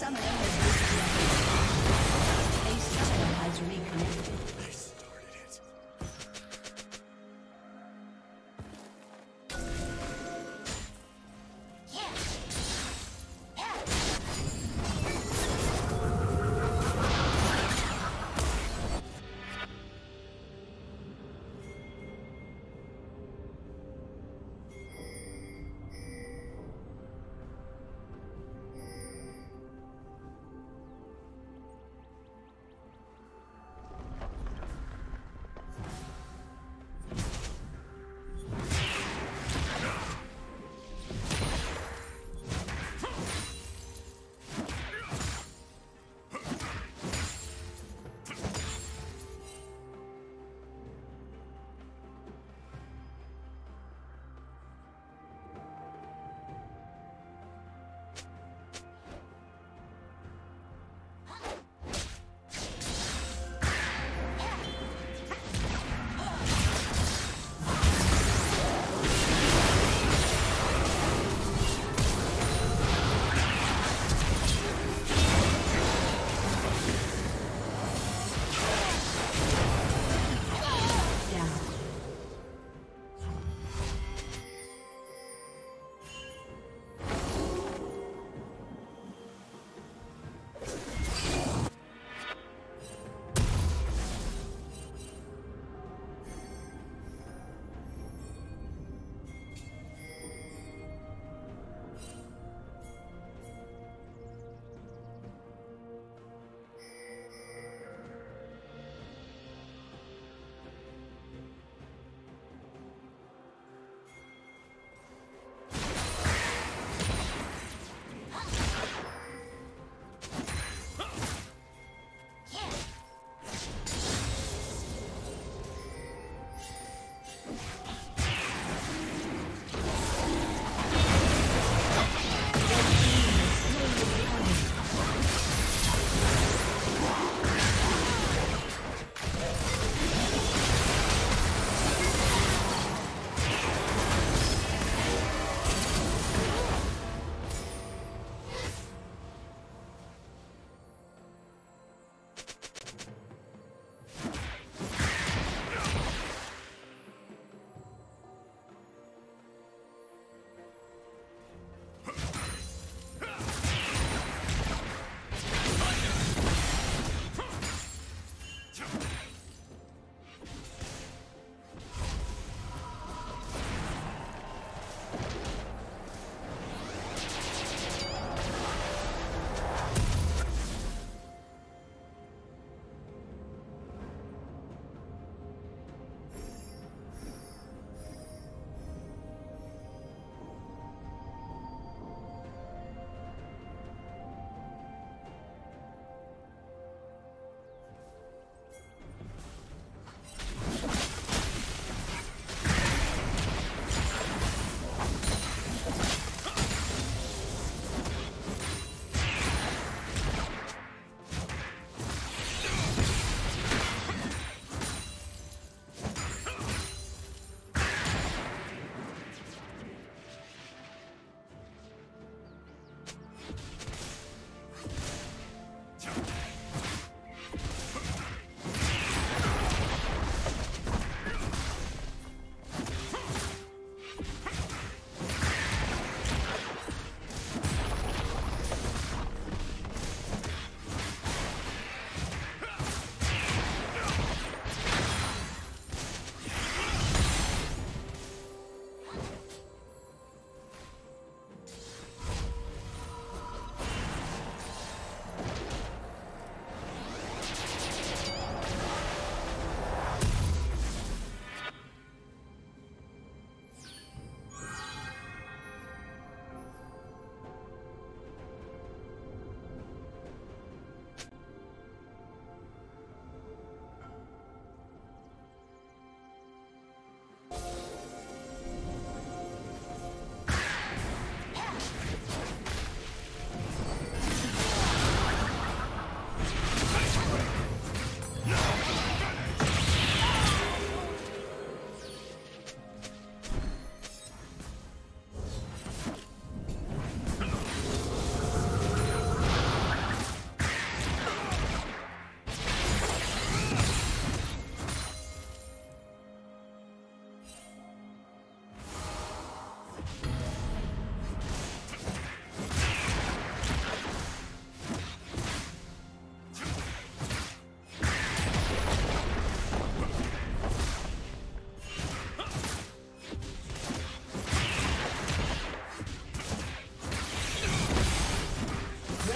Summoner has reconnected. A summoner has reconnected.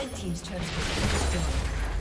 Red team's turret has been destroyed.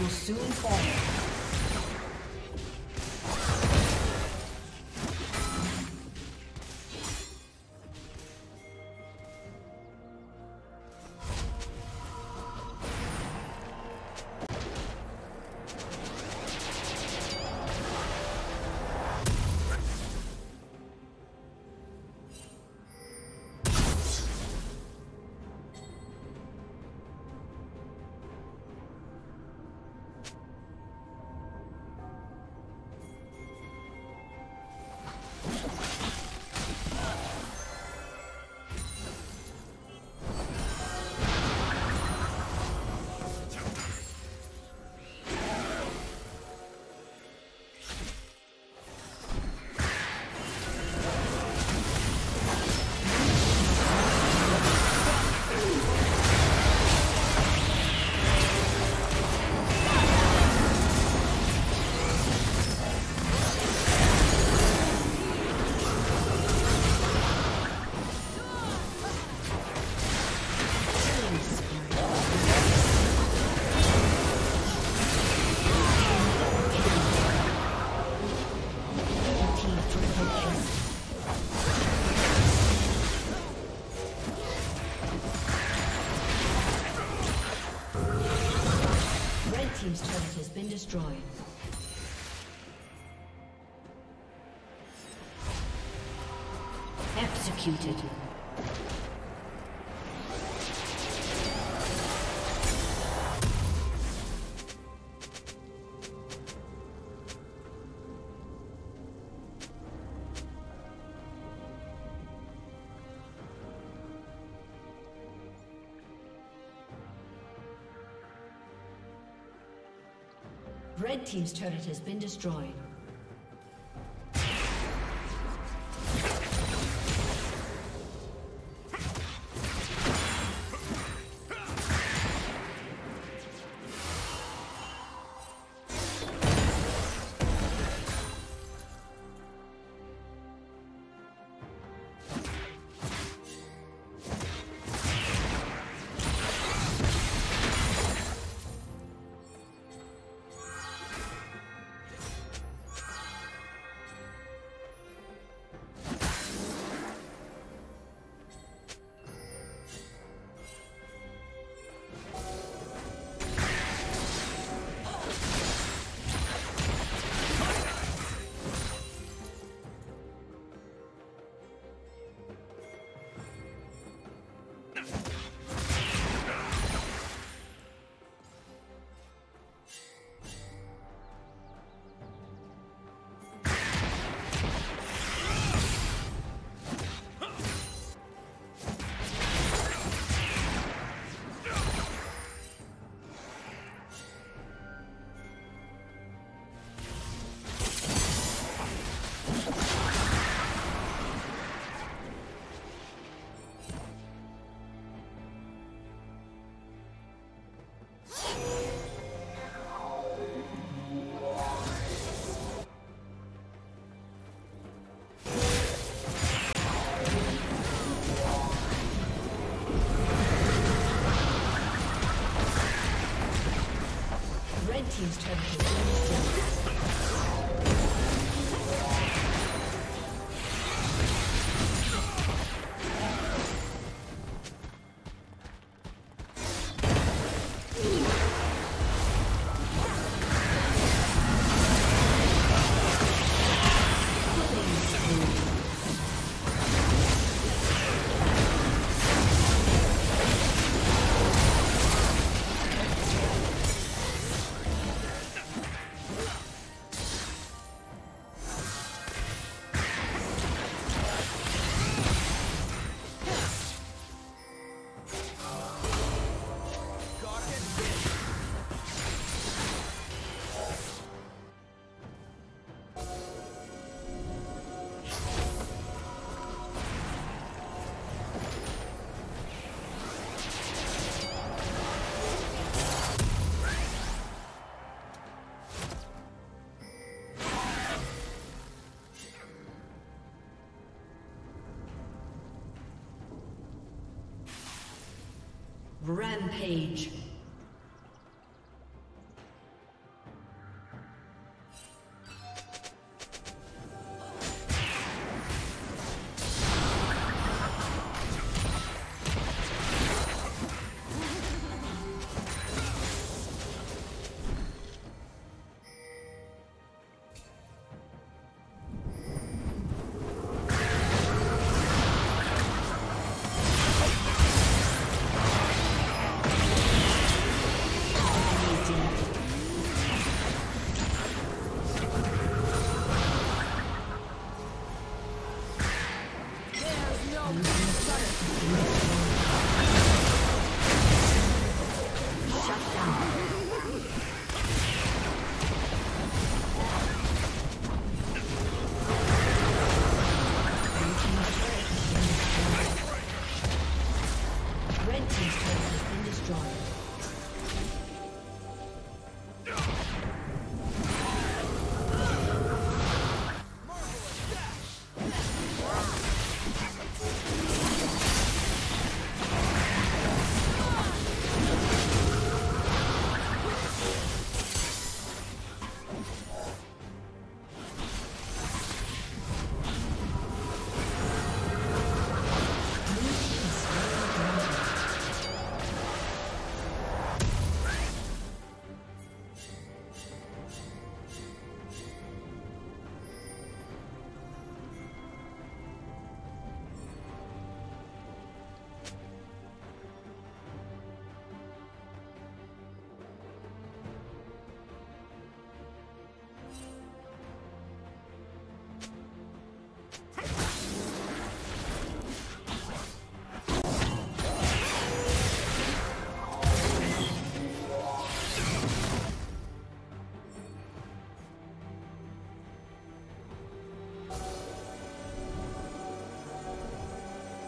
Will soon fall. Destroyed. Executed. Red team's turret has been destroyed. Team's turret has been destroyed. Rampage.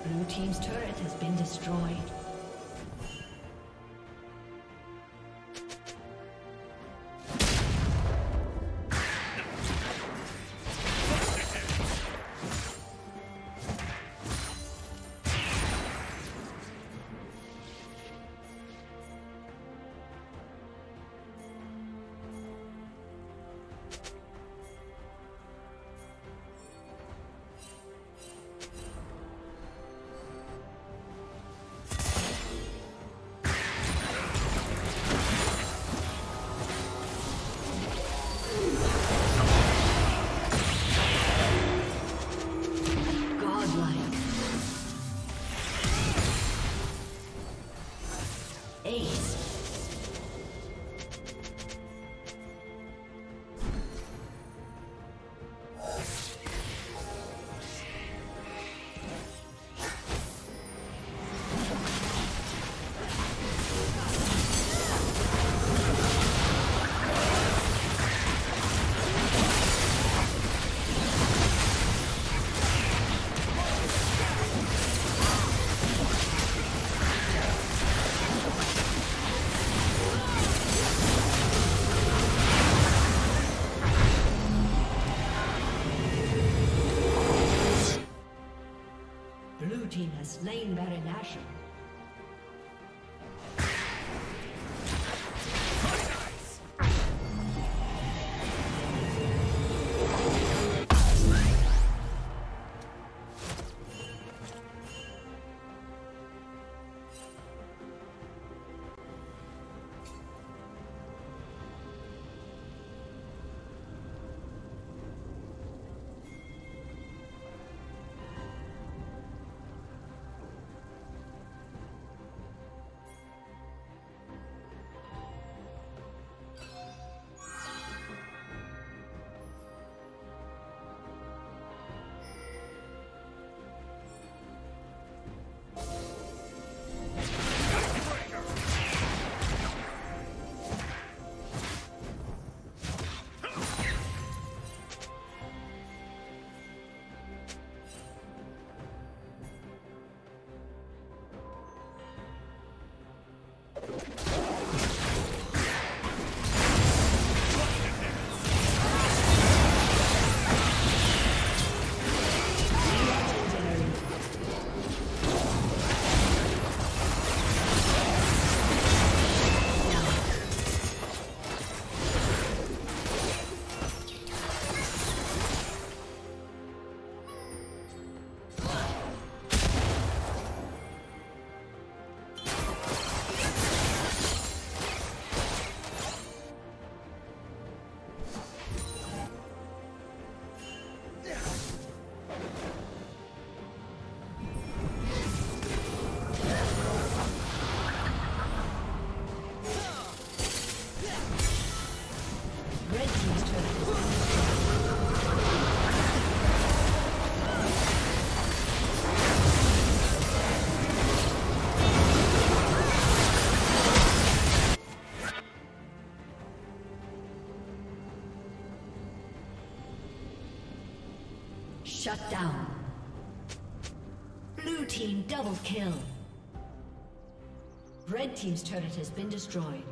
Blue team's turret has been destroyed. Shut down. Blue team double kill. Red team's turret has been destroyed.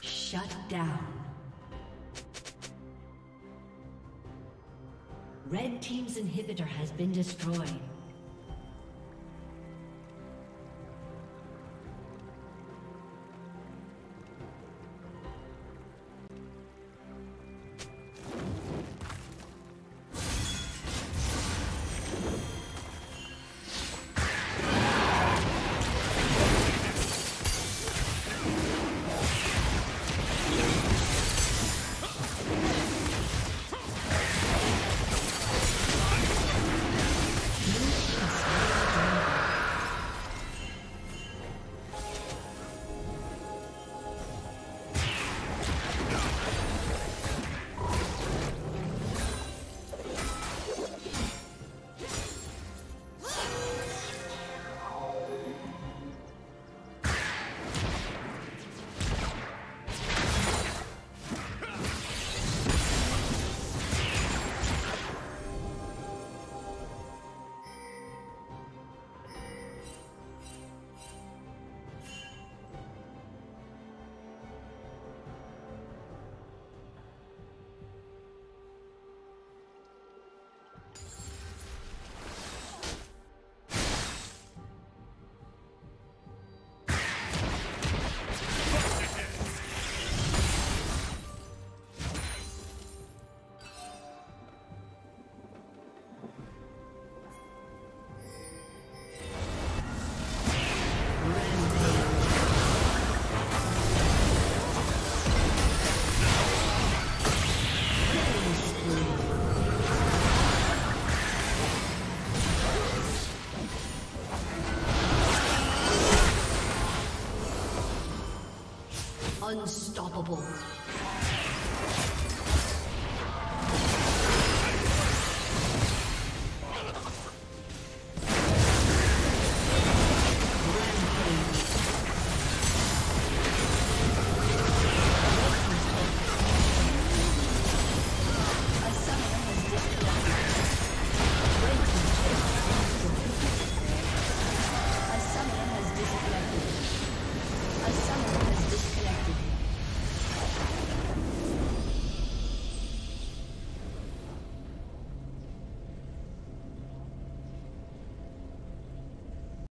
Shut down. Red team's inhibitor has been destroyed. Unstoppable.